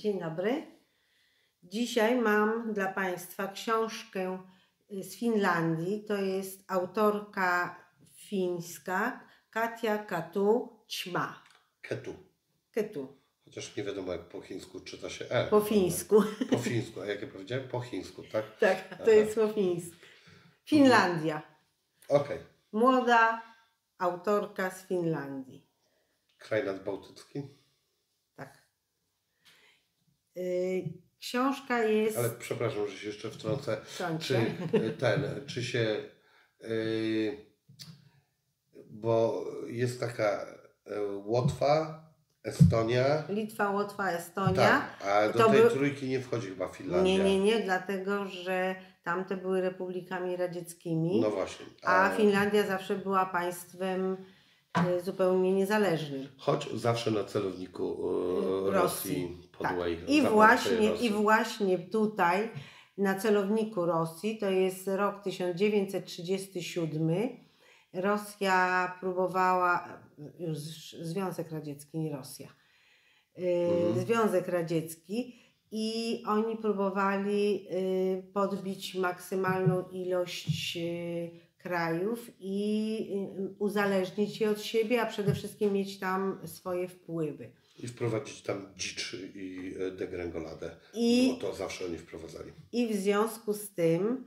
Dzień dobry. Dzisiaj mam dla Państwa książkę z Finlandii. To jest autorka fińska Katja Kettu, Ćma. Kettu. Chociaż nie wiadomo, jak po chińsku czyta się E. Po fińsku. Po fińsku, a jak ja powiedziałem? Po chińsku, tak? Tak, to jest po fińsku. Finlandia. Okej. Okay. Młoda autorka z Finlandii. Kraj nadbałtycki? Tak. Książka jest... Ale przepraszam, że się jeszcze wtrącę. Czy się... bo jest taka Łotwa, Estonia. Litwa, Łotwa, Estonia. Tak, a do tej trójki nie wchodzi chyba Finlandia. Nie, dlatego że tamte były republikami radzieckimi. No właśnie. A Finlandia zawsze była państwem zupełnie niezależnym. Choć zawsze na celowniku Rosji. Podłej. Tak. I właśnie tutaj na celowniku Rosji, to jest rok 1937, Rosja próbowała, już Związek Radziecki, nie Rosja, Związek Radziecki, i oni próbowali podbić maksymalną ilość krajów i uzależnić je od siebie, a przede wszystkim mieć tam swoje wpływy. I wprowadzić tam dzicz i degrengoladę, bo to zawsze oni wprowadzali. I w związku z tym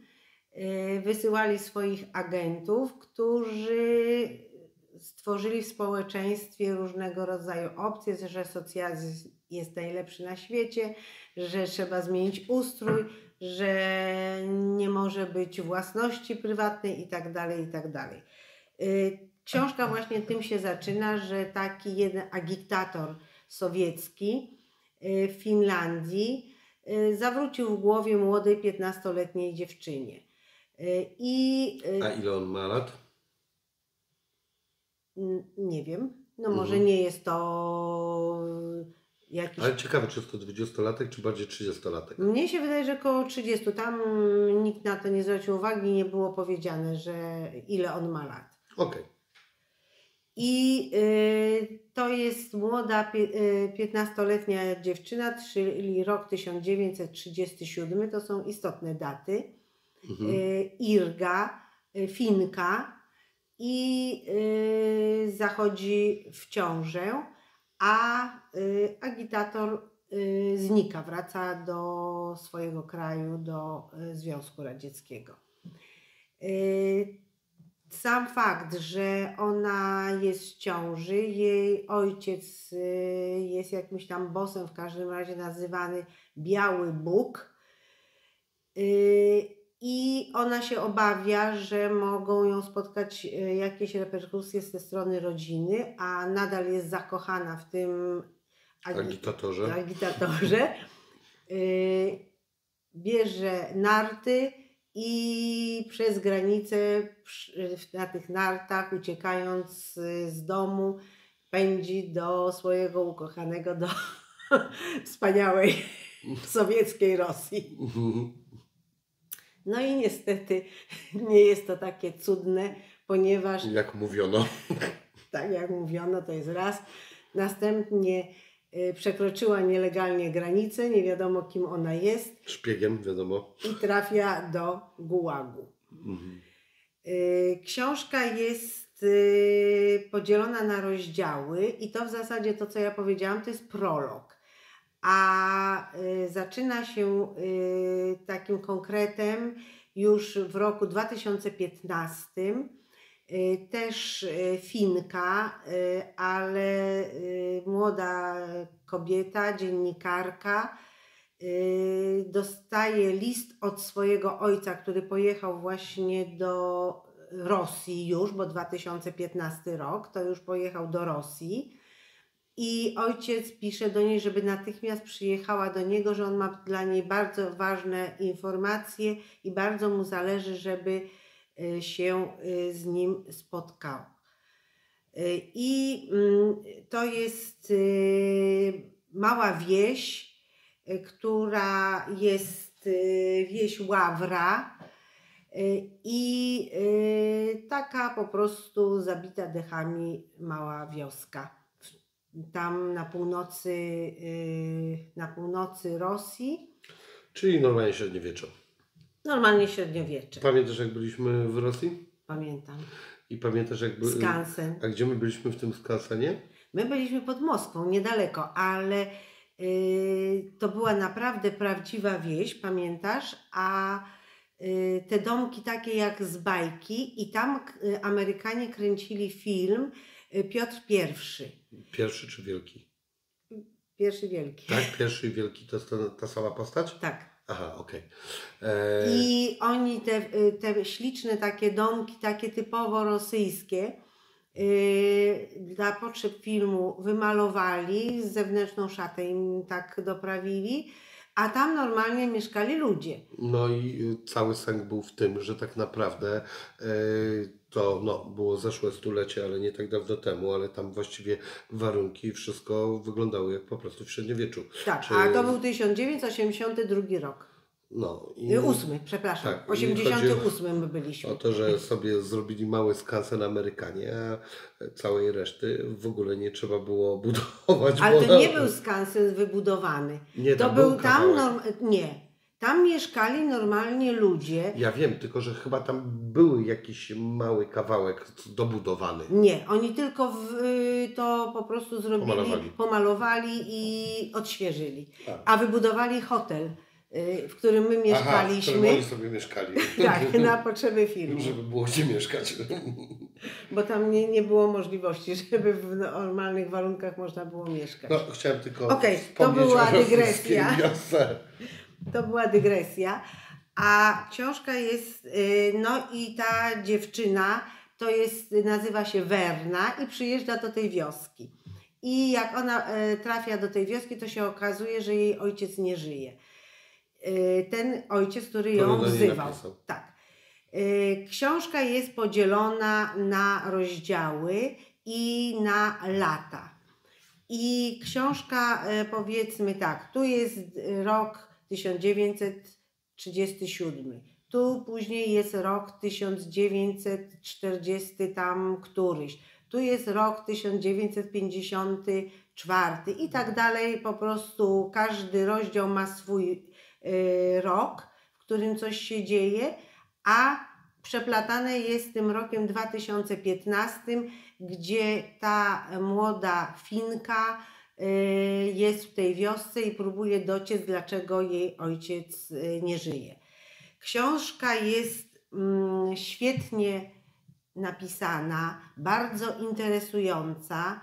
wysyłali swoich agentów, którzy stworzyli w społeczeństwie różnego rodzaju opcje, że socjalizm jest najlepszy na świecie, że trzeba zmienić ustrój, że nie może być własności prywatnej itd., itd. Książka właśnie tym się zaczyna, że taki jeden agitator sowiecki w Finlandii zawrócił w głowie młodej 15-letniej dziewczynie. A ile on ma lat? Nie wiem. No może nie jest to jakiś... Ale ciekawe, czy jest to 20-latek, czy bardziej 30-latek? Mnie się wydaje, że około 30. Tam nikt na to nie zwrócił uwagi, nie było powiedziane, że ile on ma lat. Okej. I to jest młoda 15-letnia dziewczyna, czyli rok 1937, to są istotne daty. Irga, Finka, i zachodzi w ciążę, a agitator znika, wraca do swojego kraju, do Związku Radzieckiego. Sam fakt, że ona jest w ciąży, jej ojciec jest jakimś tam bosem, w każdym razie nazywany Biały Bóg, i ona się obawia, że mogą ją spotkać jakieś reperkusje ze strony rodziny, a nadal jest zakochana w tym agitatorze. Bierze narty i przez granicę na tych nartach, uciekając z domu, pędzi do swojego ukochanego, do wspaniałej sowieckiej Rosji. No i niestety nie jest to takie cudne, ponieważ... Jak mówiono. Tak, jak mówiono, to jest raz. Następnie przekroczyła nielegalnie granicę, nie wiadomo kim ona jest. Szpiegiem, wiadomo. I trafia do gułagu. Książka jest podzielona na rozdziały i to w zasadzie to, co ja powiedziałam, to jest prolog. A zaczyna się takim konkretem już w roku 2015. Też Finka, ale młoda kobieta, dziennikarka, dostaje list od swojego ojca, który pojechał właśnie do Rosji już, bo 2015 rok, to już pojechał do Rosji. I ojciec pisze do niej, żeby natychmiast przyjechała do niego, że on ma dla niej bardzo ważne informacje i bardzo mu zależy, żeby się z nim spotkał. I to jest mała wieś, która jest wieś Ławra i taka po prostu zabita dechami mała wioska. tam na północy Rosji. Czyli normalnie średniowiecze. Normalnie średniowiecze. Pamiętasz, jak byliśmy w Rosji? Pamiętam. I pamiętasz, jak byliśmy... Skansen. A gdzie my byliśmy w tym skansenie? My byliśmy pod Moskwą, niedaleko, ale to była naprawdę prawdziwa wieś, pamiętasz? A te domki takie jak z bajki i tam Amerykanie kręcili film Piotr I. Pierwszy czy Wielki? Pierwszy Wielki. Tak? Pierwszy Wielki to jest ta sama postać? Tak. Aha, okej. I oni te śliczne takie domki, takie typowo rosyjskie dla potrzeb filmu wymalowali, zewnętrzną szatę im tak doprawili, a tam normalnie mieszkali ludzie. No i cały sęk był w tym, że tak naprawdę to było zeszłe stulecie, ale nie tak dawno temu, ale tam właściwie warunki i wszystko wyglądały jak po prostu w średniowieczu. Tak, a to był 1982 rok. No, i 8, przepraszam, tak, 88 my byliśmy. O to, że sobie zrobili mały skansen Amerykanie, a całej reszty w ogóle nie trzeba było budować. Ale to nie był skansen wybudowany. Nie, to był tam, nie. Tam mieszkali normalnie ludzie. Ja wiem, tylko że chyba tam był jakiś mały kawałek dobudowany. Nie, oni tylko to po prostu zrobili, pomalowali i odświeżyli. A wybudowali hotel, w którym my mieszkaliśmy. Aha, w którym oni sobie mieszkali. Tak, na potrzeby filmu. Żeby było gdzie mieszkać. Bo tam nie było możliwości, żeby w normalnych warunkach można było mieszkać. No, chciałem tylko wspomnieć, to była dygresja. To była dygresja. A książka jest, no i ta dziewczyna, to jest, nazywa się Werna i przyjeżdża do tej wioski. I jak ona trafia do tej wioski, to się okazuje, że jej ojciec nie żyje. Ten ojciec, który ją wzywał. Tak. Książka jest podzielona na rozdziały i na lata. I książka, powiedzmy tak, tu jest rok 1937, tu później jest rok 1940 tam któryś, tu jest rok 1954 i tak dalej, po prostu każdy rozdział ma swój rok, w którym coś się dzieje, a przeplatane jest tym rokiem 2015, gdzie ta młoda Finka jest w tej wiosce i próbuje dociec, dlaczego jej ojciec nie żyje. Książka jest świetnie napisana, bardzo interesująca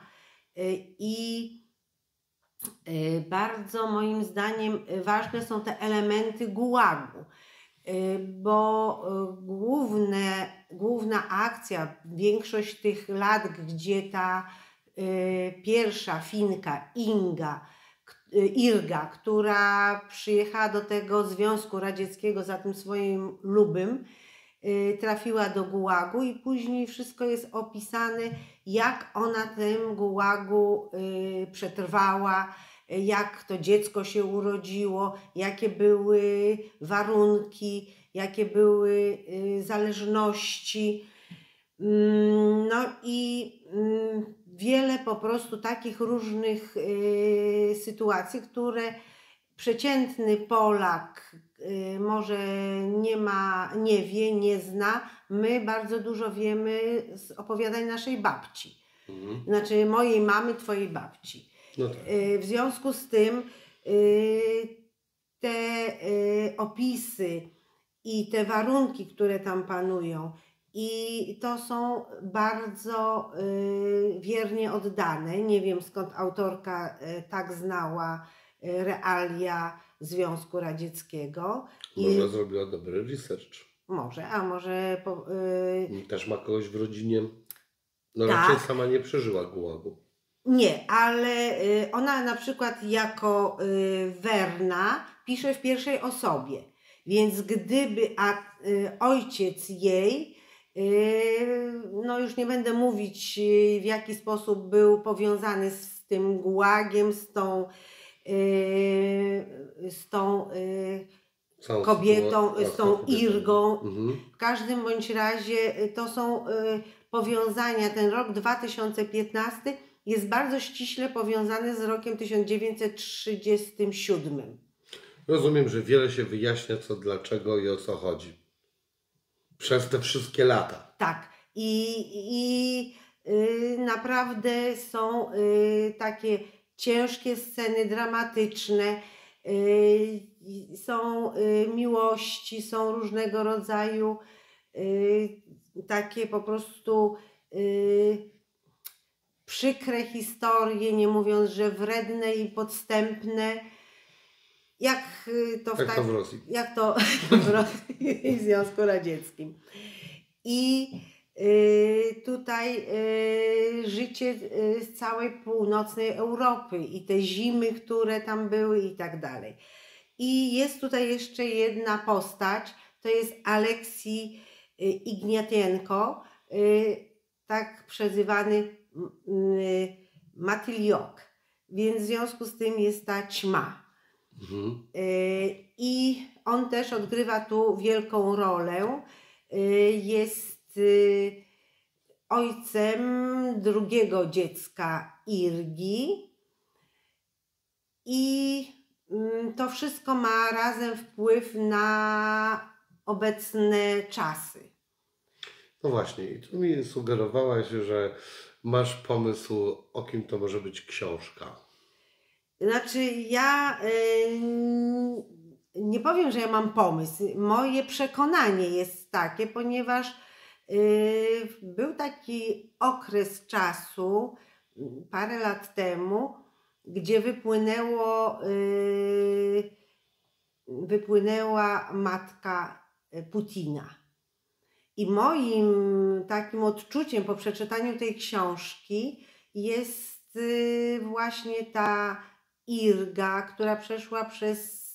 i bardzo moim zdaniem ważne są te elementy gułagu, bo główna akcja, większość tych lat, gdzie ta pierwsza Finka, Irga, która przyjechała do tego Związku Radzieckiego za tym swoim lubym, trafiła do gułagu i później wszystko jest opisane, jak ona tym gułagu przetrwała, jak to dziecko się urodziło, jakie były warunki, jakie były zależności. No i wiele po prostu takich różnych sytuacji, które przeciętny Polak może nie wie, nie zna. My bardzo dużo wiemy z opowiadań naszej babci. Mhm. Znaczy mojej mamy, twojej babci. No tak. W związku z tym te opisy i te warunki, które tam panują, i to są bardzo wiernie oddane. Nie wiem, skąd autorka tak znała realia Związku Radzieckiego. Może zrobiła dobry research. Może, a może... Też ma kogoś w rodzinie. No tak. Raczej sama nie przeżyła gułagu. Nie, ale ona na przykład jako Werna pisze w pierwszej osobie. Więc gdyby ojciec jej... No już nie będę mówić, w jaki sposób był powiązany z tym gułagiem, z tą kobietą, z tą Irgą. W każdym bądź razie to są powiązania. Ten rok 2015 jest bardzo ściśle powiązany z rokiem 1937. Rozumiem, że wiele się wyjaśnia, co, dlaczego i o co chodzi. Przez te wszystkie lata. Tak. I naprawdę są takie ciężkie sceny, dramatyczne. Są miłości, są różnego rodzaju takie po prostu przykre historie, nie mówiąc, że wredne i podstępne. Jak to w Rosji. Jak to w Rosji i w Związku Radzieckim. I tutaj życie z całej północnej Europy i te zimy, które tam były i tak dalej. I jest tutaj jeszcze jedna postać, to jest Aleksiej Ignatienko, tak przezywany Matyliok, więc w związku z tym jest ta Ćma. Mhm. I on też odgrywa tu wielką rolę, jest ojcem drugiego dziecka Irgi i to wszystko ma razem wpływ na obecne czasy. No właśnie, i tu mi sugerowałaś, że masz pomysł, o kim to może być książka. Znaczy ja nie powiem, że ja mam pomysł. Moje przekonanie jest takie, ponieważ był taki okres czasu, parę lat temu, gdzie wypłynęła matka Putina. I moim takim odczuciem po przeczytaniu tej książki jest właśnie ta Irga, która przeszła przez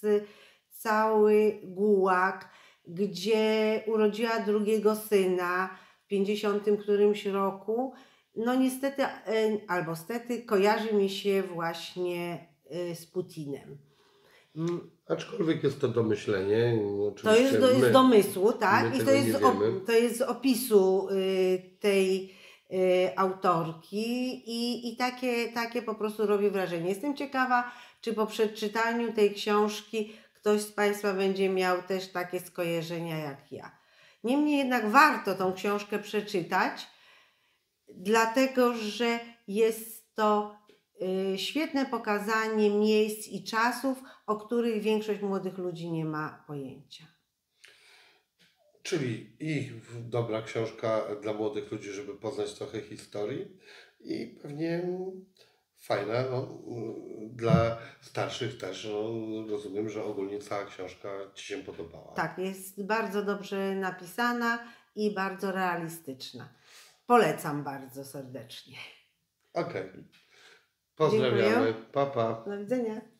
cały gułag, gdzie urodziła drugiego syna w 50 którymś roku. No niestety, albo stety, kojarzy mi się właśnie z Putinem. Aczkolwiek jest to domyślenie. To jest z domysłu, tak? I to jest z opisu tej autorki i takie po prostu robi wrażenie. Jestem ciekawa, czy po przeczytaniu tej książki ktoś z Państwa będzie miał też takie skojarzenia jak ja. Niemniej jednak warto tą książkę przeczytać, dlatego że jest to świetne pokazanie miejsc i czasów, o których większość młodych ludzi nie ma pojęcia. Czyli i dobra książka dla młodych ludzi, żeby poznać trochę historii, i pewnie fajna dla starszych też. Rozumiem, że ogólnie cała książka Ci się podobała. Tak, jest bardzo dobrze napisana i bardzo realistyczna. Polecam bardzo serdecznie. Okej. Pozdrawiamy. Dziękuję. Pa, pa. Do widzenia.